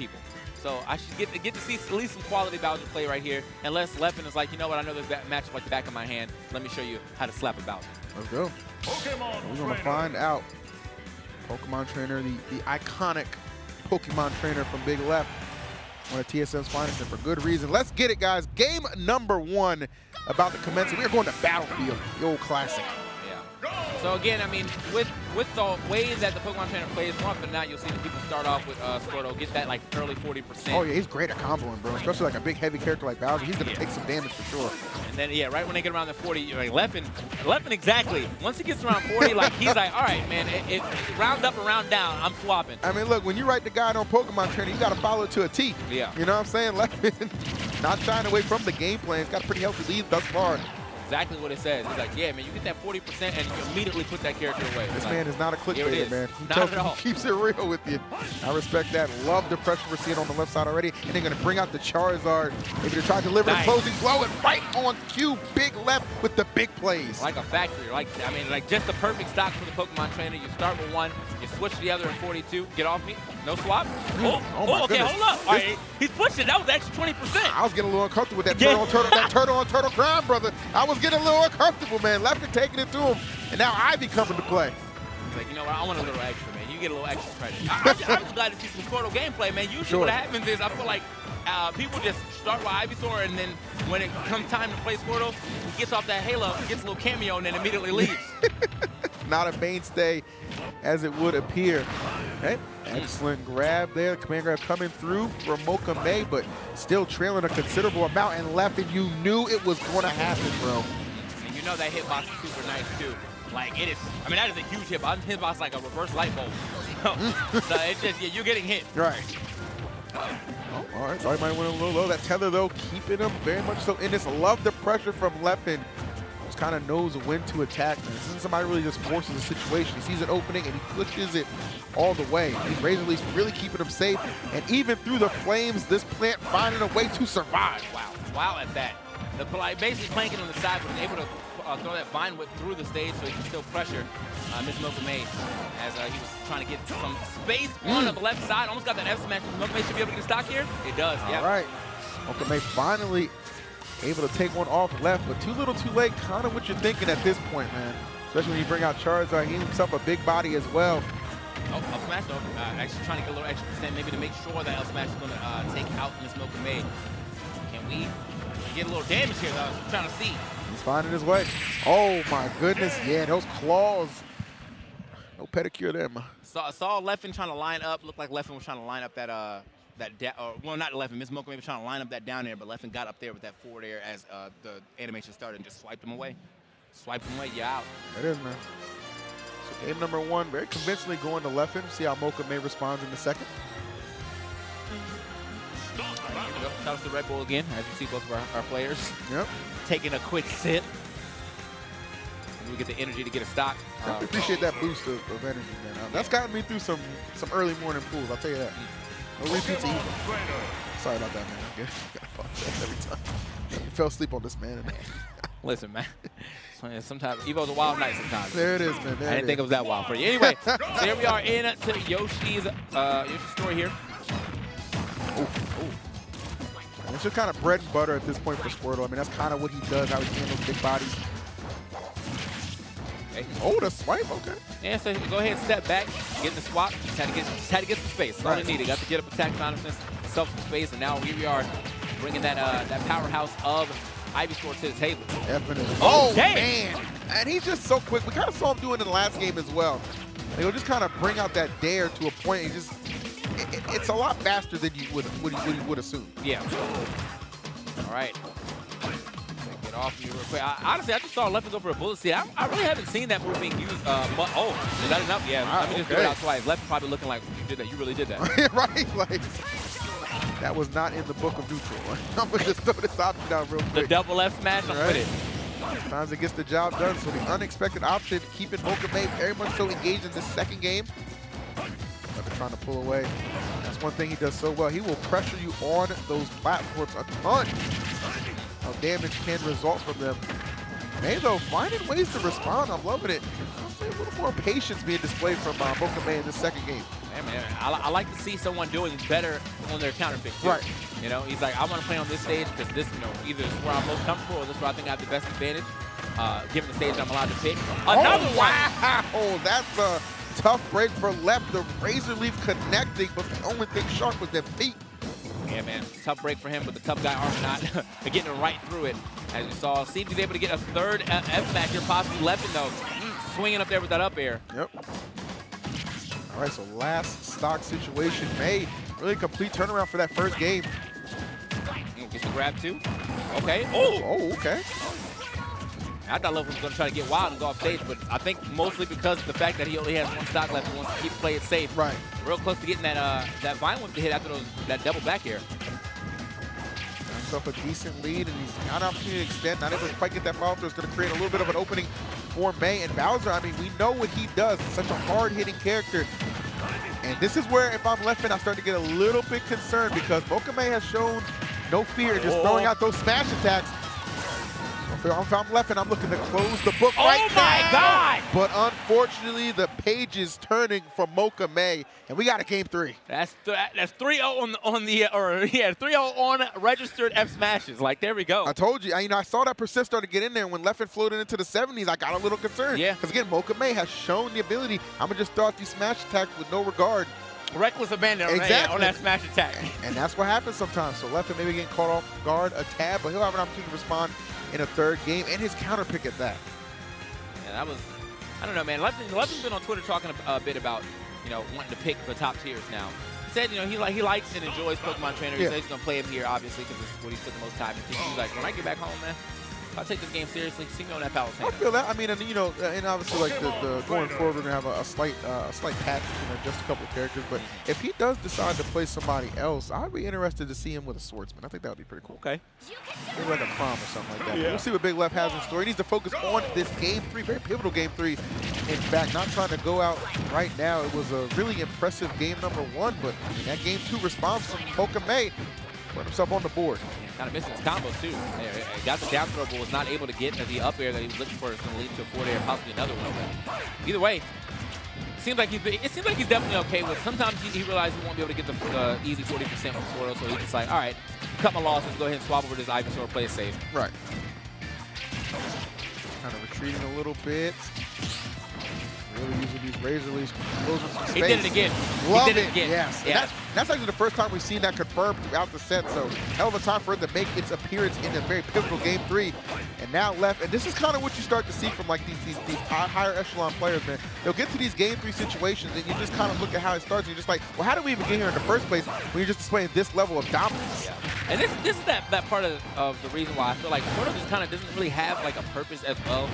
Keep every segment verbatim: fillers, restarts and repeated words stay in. people. So I should get to, get to see at least some quality Bowser play right here, unless Leffen is like, you know what, I know this matchup like the back of my hand. Let me show you how to slap a Bowser. Let's go. Pokemon We're going to find out. Pokemon Trainer, the, the iconic Pokemon Trainer from Big Left, one of T S M's finest, and for good reason. Let's get it, guys. Game number one about to commence. We are going to Battlefield, the old classic. So again, I mean, with with the way that the Pokemon Trainer plays, more often than not, you'll see people start off with uh, Squirtle, get that like early forty percent. Oh yeah, he's great at comboing, bro. Especially like a big heavy character like Bowser, he's gonna yeah. take some damage for sure. And then yeah, right when they get around the forty, you're like Leffen, Leffen exactly. Once he gets around forty, like he's like, all right, man, it, it round up and round down, I'm swapping. I mean, look, when you write the guide on Pokemon Trainer, you gotta follow it to a T. Yeah. You know what I'm saying, Leffen? Not shying away from the game plan. He's got a pretty healthy lead thus far. Exactly what it says. It's like, yeah, man, you get that forty percent and you immediately put that character away. This like, man is not a clickbaiter, man. He not at all. He keeps it real with you. I respect that. Love the pressure we're seeing on the left side already. And they're going to bring out the Charizard. Maybe they're trying to deliver nice. the closing blow and right on cue. Big Left with the big plays. Like a factory. Like I mean, like just the perfect stock for the Pokemon Trainer. You start with one, you switch to the other in forty-two. Get off me. No swap. Oh, oh, oh okay, goodness. hold up. All right. He's pushing. That was actually twenty percent. I was getting a little uncomfortable with that yeah. turtle on turtle, that turtle on turtle grind, brother. I was getting a little uncomfortable, man. Leffen taking it to him, and now Ivy coming to play. He's like, you know what? I want a little extra, man. You get a little extra credit. I, I'm, I'm just glad to see some Squirtle gameplay, man. Usually sure. what happens is I feel like uh, people just start with Ivysaur, and then when it comes time to play Squirtle, he gets off that halo, gets a little cameo, and then immediately leaves. Not a mainstay, as it would appear. Okay. Excellent grab there. Command grab coming through from MissMochaMae, but still trailing a considerable amount. And Leffen, you knew it was going to happen, bro. And you know that hitbox is super nice, too. Like, it is, I mean, that is a huge hitbox. Hitbox like a reverse light bulb. So it's just, yeah, you're getting hit. Right. Uh, oh, all right. Sorry, might went a little low. That tether, though, keeping him very much so in this. Love the pressure from Leffen. Just kind of knows when to attack. This isn't somebody really just forces a situation. He sees an opening and he pushes it all the way. These Razor Leafs really keeping him safe. And even through the flames, this plant finding a way to survive. Wow, wow at that. The like, basically planking on the side, but able to uh, throw that Vine Whip through the stage so he can still pressure uh, MissMochaMae as uh, he was trying to get some space mm. on the left side. Almost got that F smash. MissMochaMae should be able to get stock here. It does, all yeah. All right, MissMochaMae finally able to take one off Left, but too little too late, kind of what you're thinking at this point, man. Especially when you bring out Charizard, he himself a big body as well. Oh, up smash though, uh, actually trying to get a little extra percent, maybe to make sure that up smash is going to uh, take out MissMochaMae. Can we get a little damage here though? I'm trying to see. He's finding his way. Oh my goodness, yeah, those claws. No pedicure there, man. So, I saw Leffen trying to line up, looked like Leffen was trying to line up that, uh, That da or, well, not Leffen. MissMochaMae maybe trying to line up that down air, but Leffen got up there with that forward air as uh, the animation started and just swiped him away. Swiped him away, yeah, out. It is, man. So game number one, very convincingly going to Leffen. See how MissMochaMae responds in the second. Right, here we go. Shout out to the Red Bull again, as you see both of our, our players. Yep. Taking a quick sip. We get the energy to get a stock. I um, appreciate that boost of, of energy, man. Uh, that's gotten me through some, some early morning pools, I'll tell you that. Mm. No repeats either. Sorry about that, man. I gotta apologize every time. You fell asleep on this, man. Listen, man. Sometimes Evo's a wild night sometimes. There it is, man. There I didn't think it was that wild for you. Anyway, so here we are in to Yoshi's, uh, Yoshi's Story here. Oh, oh. It's just kind of bread and butter at this point for Squirtle. I mean, that's kind of what he does, how he handles big bodies. Oh, the swipe, okay. Yeah, so go ahead and step back, get the swap. Just had to get, just had to get some space. That's all right. He needed. Got to get up attack confidence, self some space, and now here we are bringing that uh, that powerhouse of Ivysaur to the table. Definitely. Oh, Dang. man. And he's just so quick. We kind of saw him doing it in the last game as well. He'll just kind of bring out that dare to a point. He just, it, it, it's a lot faster than you would, would, would, would assume. Yeah. All right. Off you real quick. I, honestly, I just saw Leffen go for a bullet seed. I, I really haven't seen that move being used. Uh, but, oh, is that enough? Yeah, right, let me just okay. do it out twice. Leffen probably looking like you did that. You really did that. Right? Like, that was not in the book of neutral. I'm going to just throw this option out real quick. The double left smash, I'm with it. Sometimes it gets the job done. So the unexpected option, keeping MissMochaMae very much so engaged in this second game. Leffen trying to pull away. That's one thing he does so well. He will pressure you on those platforms a ton. How damage can result from them. May though, finding ways to respond. I'm loving it. I'll say a little more patience being displayed from uh, MissMochaMae in the second game. hey man, I, I like to see someone doing better on their counterpick. Right. You know, he's like, I want to play on this stage because this, you know, either is where I'm most comfortable or this is where I think I have the best advantage, uh, given the stage I'm allowed to pick. Another oh, wow. one. Wow, that's a tough break for Leff. The Razor Leaf connecting, but the only thing sharp was their feet. Yeah, man, tough break for him, but the tough guy arm not getting right through it. As you saw, C D's able to get a third F back here, possibly Leffen though, mm, swinging up there with that up air. Yep. All right, so last stock situation made. Really complete turnaround for that first game. Gets the grab too. Okay. Oh. Oh, okay. I thought Leffen was going to try to get wild and go off stage, but I think mostly because of the fact that he only has one stock left and wants to keep play it safe. Right. Real close to getting that uh, that Vine Whip to hit after those, that double back air. Got himself a decent lead, and he's got an opportunity to extend. Not able to quite get that follow through. It's going to create a little bit of an opening for May. And Bowser, I mean, we know what he does. He's such a hard-hitting character. And this is where, if I'm Leffen, I start to get a little bit concerned because MissMochaMae has shown no fear, just oh. throwing out those smash attacks. If I'm Leffen, I'm looking to close the book oh right now. Oh my God! But unfortunately, the page is turning for MissMochaMae, and we got a game three. That's th that's three zero on the, on the or yeah three zero on registered F smashes. Like there we go. I told you, I, you know, I saw that persist start to get in there, and when Leffen floated into the seventies, I got a little concerned. Yeah. Because again, MissMochaMae has shown the ability. I'm gonna just throw out these smash attacks with no regard. Reckless abandon exactly. on that smash attack. And that's what happens sometimes. So Leffen maybe getting caught off guard a tad, but he'll have an opportunity to respond in a third game, and his counter pick at that. Yeah, that was, I don't know, man. Leffen, Leffen's been on Twitter talking a, a bit about, you know, wanting to pick the top tiers now. He said, you know, he like he likes and enjoys Pokemon Trainer. He yeah. said he's gonna play him here, obviously, because it's what he spent the most time. And he's like, when I get back home, man, I'll take this game seriously. See me on that Palisade. I feel that. I mean, and you know, and obviously, like the, the going forward, we're gonna have a, a slight, uh, a slight patch, you know, just a couple of characters. But if he does decide to play somebody else, I'd be interested to see him with a swordsman. I think that would be pretty cool. Okay. Maybe like a prom or something like that. Yeah. We'll see what Big Leff has in store. He needs to focus on this game three, very pivotal game three. In fact, not trying to go out right now. It was a really impressive game number one, but I mean, that game two response from MissMochaMae put himself on the board. Kind of missing his combos, too. He got the down throw, but was not able to get the up air that he was looking for. It's going to lead to a forward air, possibly another one. Okay. Either way, seems like he's been, it seems like he's definitely okay with it. Sometimes he, he realizes he won't be able to get the uh, easy forty percent from Squirtle, so he's just like, all right, cut my losses, go ahead and swap over this Ivysaur, play it safe. Right. Kind of retreating a little bit. Really using these Razor Leaves. He did it again. Love he did it, it again. Yes. Yeah. That's, that's actually the first time we've seen that confirmed throughout the set. So hell of a time for it to make its appearance in a very pivotal game three. And now Leff, and this is kind of what you start to see from like these, these these higher echelon players, man. They'll get to these game three situations, and you just kind of look at how it starts. And you're just like, well, how did we even get here in the first place when you're just displaying this level of dominance? Yeah. And this this is that that part of, of the reason why I feel like Squirtle just kind of doesn't really have like a purpose as well.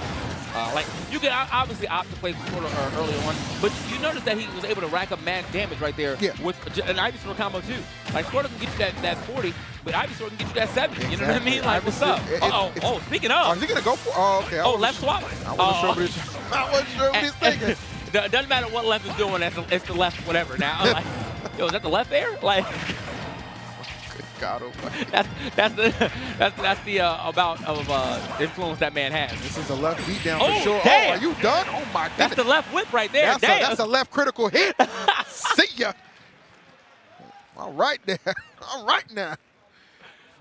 Uh, like, you could obviously opt to play Squirtle uh, early on, but you notice that he was able to rack up mad damage right there yeah. with an Ivysaur combo, too. Like, Squirtle can get you that, that forty, but Ivysaur can get you that seventy. Exactly. You know what I mean? Like, what's up? It, it, uh-oh. Oh, speaking of. Is he going to go for Oh, okay. Oh, left swap? I wasn't uh, sure what he's, I wasn't sure what he's thinking. It doesn't matter what Leff is doing, that's the, it's the left whatever now. Like, yo, is that the left air? Like... God, oh my. That's that's the that's that's the uh, about of uh, influence that man has. This is a Leff beatdown oh, for sure. Damn. Oh, are you done? Oh my God! That's the Leff whip right there. That's, damn. A, that's a Leff critical hit. See ya. All right there. All right now.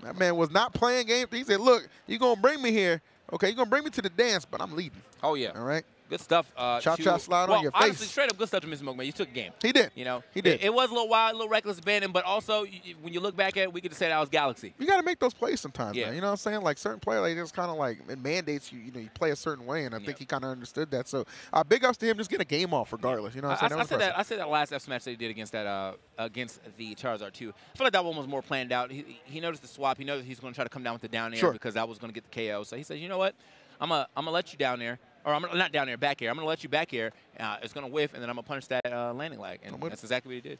That man was not playing game. He said, "Look, you're gonna bring me here. Okay, you're gonna bring me to the dance, but I'm leading." Oh yeah. All right. Good stuff. Uh, Chop chop slide well, on your honestly, face. Honestly, straight up good stuff to MissMochaMae. You took a game. He did. You know, he did. It, it was a little wild, a little reckless abandon, but also you, when you look back at it, we could have said that was Galaxy. You got to make those plays sometimes, yeah. man. You know what I'm saying? Like certain player, like it's kind of like it mandates you. You know, you play a certain way, and I yeah. think he kind of understood that. So uh, big ups to him. Just get a game off, regardless. You know what I'm saying? I, I, that I said that. I said that last F smash that he did against that uh, against the Charizard too. I feel like that one was more planned out. He, he noticed the swap. He noticed he's going to try to come down with the down air sure. because that was going to get the K O. So he said, you know what? I'm a I'm gonna let you down there. Or I'm not down there, back air. I'm going to let you back air. Uh, it's going to whiff, and then I'm going to punch that uh, landing lag. And that's exactly what he did.